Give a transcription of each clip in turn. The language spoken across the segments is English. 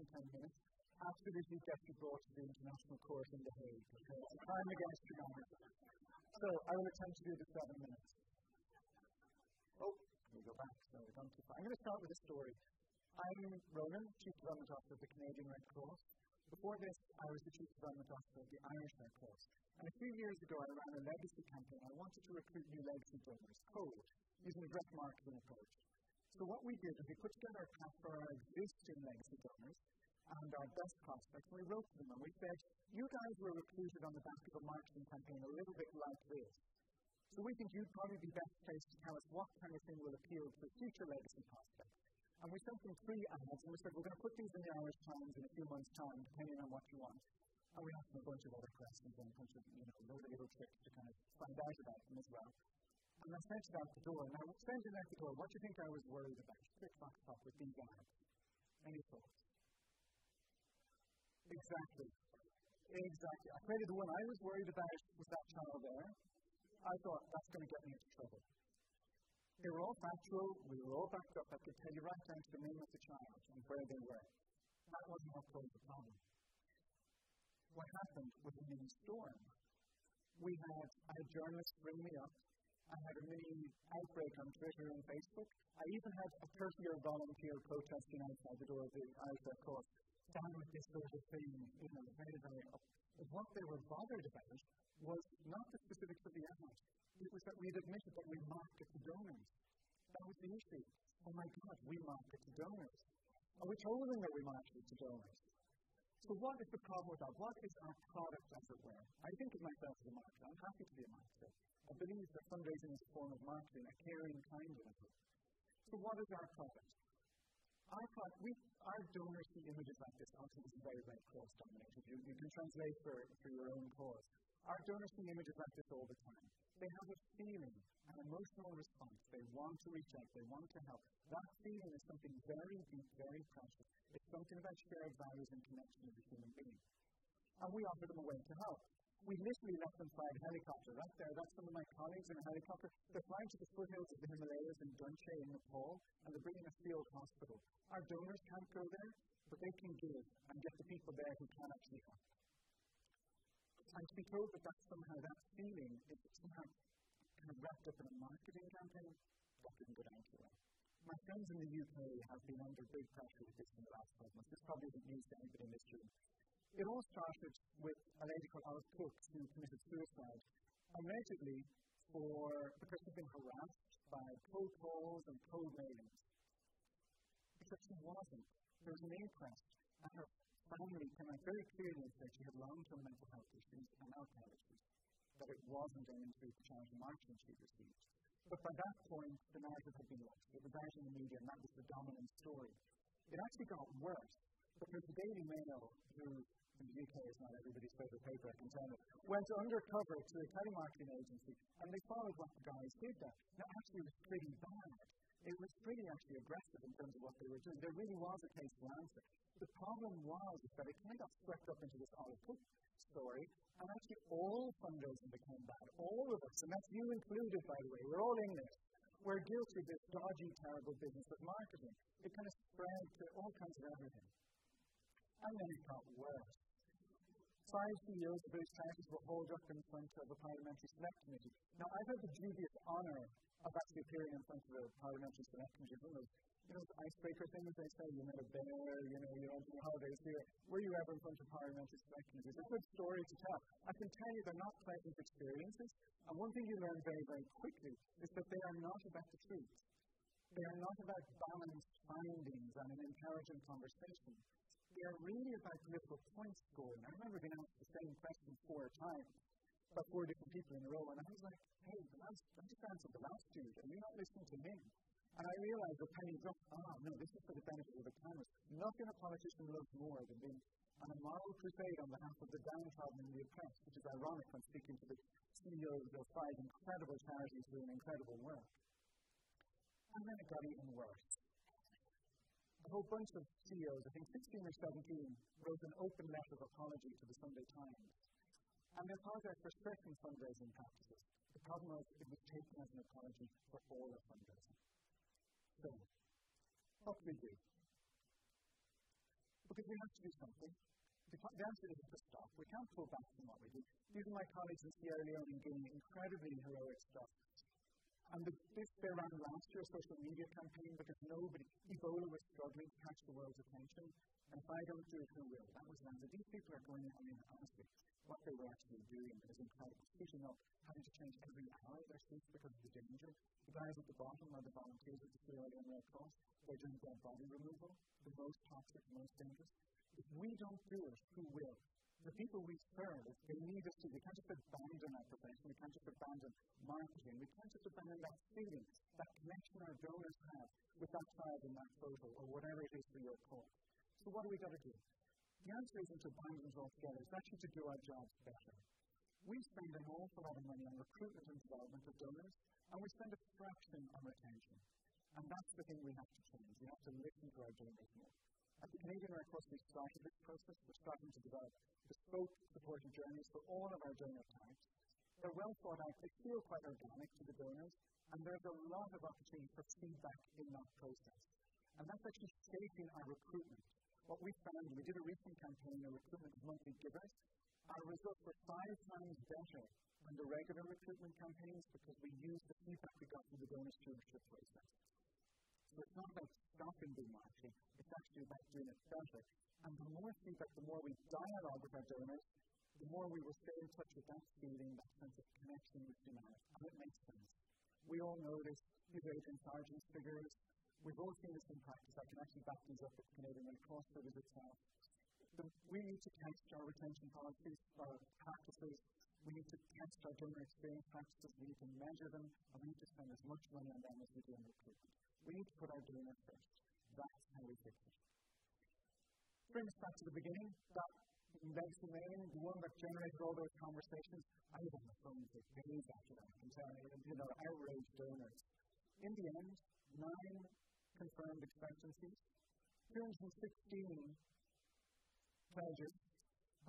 in 10 minutes after this gets brought to the International Court in The Hague. Okay? It's a crime against humanity. So I will attempt to do the 7 minutes. Oh, we go back. So we've gone too far. I'm going to start with a story. I'm Ronan, Chief Development Officer of the Canadian Red Cross. Before this, I was the Chief Development Officer of the Irish Red Cross. And a few years ago, I ran a legacy campaign. I wanted to recruit new legacy donors, cold, using a direct marketing approach. So what we did is we put together a pack for our existing legacy donors and our best prospects, and we wrote to them and we said, you guys were recruited on the back of a marketing campaign a little bit like this. So we think you'd probably be best placed to tell us what kind of thing will appeal to future legacy prospects. And we sent them 3 ads, and we said, we're going to put these in the Irish Times in a few months' time, depending on what you want. And we asked them a bunch of other questions and a bunch of, little tricks to kind of find out about them as well. And I sent it out the door, and I sent it out the door, what do you think I was worried about? Quick box up with these ads. Any thoughts? Exactly. I created the one I was worried about was that channel there. I thought, that's going to get me into trouble. They were all factual, we were all backed up. I could tell you right down to the name of the child and where they were. That wasn't what caused the problem. What happened was a mini storm. I had journalists ring me up. I had a mini outbreak on Twitter and Facebook. I even had a 30-year volunteer protesting outside the door of the Irish Red Cross. Down with this sort of thing, very, very up. But what they were bothered about was not the specifics of the ad. It was that we'd admitted that we market to donors. That was the issue. Oh my God, we market to donors. Are we told them that we market to donors? So what is the problem with that? What is our product, as it were? I think of myself as a marketer. I'm happy to be a marketer. I believe that fundraising is a form of marketing, a caring kind of it. So what is our product? Our donors see images like this. Obviously, this is very Red Cross dominated. You can translate for your own cause. Our donors see images like this all the time. They have a feeling, an emotional response. They want to reach out. They want to help. That feeling is something very deep, very precious. It's something about shared values and connection as a human being. And we offer them a way to help. We literally let them fly a helicopter right there. That's some of my colleagues in a helicopter. They're flying to the foothills of the Himalayas in Dunche in Nepal, and they're bringing a field hospital. Our donors can't go there, but they can give and get the people there who can actually help. And to be told that that feeling is somehow kind of wrapped up in a marketing campaign, that didn't go down too well. My friends in the UK have been under big pressure with this in the last 12 months. This probably isn't news to anybody in this room. It all started with a lady called Alice Cook who committed suicide, allegedly because she'd been harassed by cold calls and cold mailings. Except she wasn't. There was an inquest, and her family came out very clearly that she had long-term mental health issues and alcohol issues, that it wasn't going to the charity marketing she received. But by that point, the narrative had been lost. It was out in the media, and that was the dominant story. It actually got worse, because the Daily Mail, who in the UK is not everybody's favourite paper, I can tell you, went undercover to a telemarketing agency, and they followed what the guys did there. Now, actually, it was pretty bad. It was pretty actually aggressive in terms of what they were doing. There really was a case to answer. The problem was that it kind of swept up into this Alice Cook story, and actually all fundraising became bad. All of us, and that's you included, by the way. We're all in this. We're guilty of this dodgy, terrible business of marketing. It kind of spread to all kinds of everything. And then it got worse. 5 CEOs of those charities were hauled up in front of a parliamentary select committee. Now, I've had the dubious honour of actually appearing in front of a parliamentary select committee. Those icebreaker things they say, you met a bear, you don't do holidays here. Were you ever in front of parliamentary select committees? It's a good story to tell. I can tell you they're not pleasant experiences. And one thing you learn very, very quickly is that they are not about the truth. They are not about balanced findings and an intelligent conversation. They are really about political point scoring. I remember being asked the same question 4 times by 4 different people in a row, and I was like, hey, I just answered the last dude, and you're not listening to me. And I realized the penny dropped. No, this is for the benefit of the cameras. Nothing a politician loves more than being on a moral crusade on behalf of the downtrodden and the oppressed, which is ironic when speaking to the CEOs of 5 incredible charities doing incredible work. And then it got even worse. A whole bunch of CEOs, I think 16 or 17, wrote an open letter of apology to the Sunday Times. And they apologized for certain fundraising practices. The problem was it was taken as an apology for all of fundraising. So, what do we do? because we have to do something. The answer isn't to stop. We can't pull back from what we do. These are my colleagues in Sierra Leone doing incredibly heroic stuff. And this they ran last year, a social media campaign, because nobody, Ebola was struggling to catch the world's attention. And if I don't do it, who will? That was landed. These people are going out in honesty. What they were actually doing is incredible. Speaking up, having to change every hour of their sleep because of the danger. The guys at the bottom are the volunteers at the Sierra Leone Red Cross. They're doing dead body removal, the most toxic, most dangerous. If we don't do it, who will? The people we serve, they need us to. We can't just abandon our profession. We can't just abandon marketing. We can't just abandon that feeling, that connection our donors have with that child in that photo or whatever it is for your cause. So what do we got to do? The answer isn't to abandon it altogether. It's actually to do our jobs better. We spend an awful lot of money on recruitment and development of donors, and we spend a fraction on retention. And that's the thing we have to change. We have to listen to our donors more. At the Canadian Red Cross, we started this process. We're starting to develop bespoke supporting journeys for all of our donor types. They're well thought out. They feel quite organic to the donors, and there's a lot of opportunity for feedback in that process. And that's actually shaping our recruitment. What we found, we did a recent campaign on recruitment of monthly givers. Our results were 5 times better than the regular recruitment campaigns because we used the feedback we got from the donor stewardship process. So it's not about stopping doing marketing, it's actually about doing it better. And the more feedback, the more we dialogue with our donors, the more we will stay in touch with that feeling, that sense of connection with humanity. And it makes sense. We all know this, these agent margins figures. We've all seen this in practice. I can actually back these up with Canadian Red Cross figures itself. We need to test our retention policies, our practices. We need to test our donor experience practices. We need to measure them, and we need to spend as much money on them as we do on recruitment. We need to put our donor first. That's how we fix it. Bring us back to the beginning, that legacy name, the one that generated all those conversations. I was on the phone for days after that. I'm telling you, outraged donors. In the end, 9 confirmed expectancies, 216 pledges,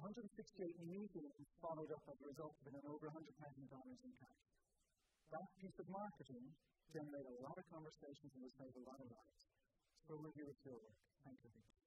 168 meetings followed up as a result of over $100,000 in cash. That piece of marketing generated a lot of conversations and would save a lot of lives. So we'll do it your work. Thank you.